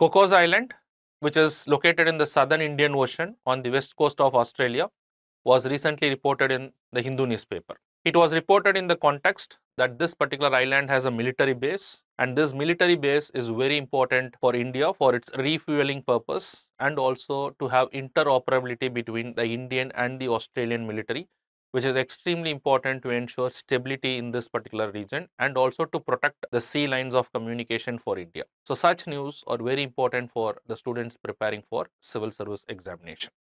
Cocos Island, which is located in the southern Indian Ocean on the west coast of Australia, was recently reported in the Hindu newspaper. It was reported in the context that this particular island has a military base, and this military base is very important for India for its refueling purpose and also to have interoperability between the Indian and the Australian military, which is extremely important to ensure stability in this particular region and also to protect the sea lines of communication for India. So, such news are very important for the students preparing for civil service examination.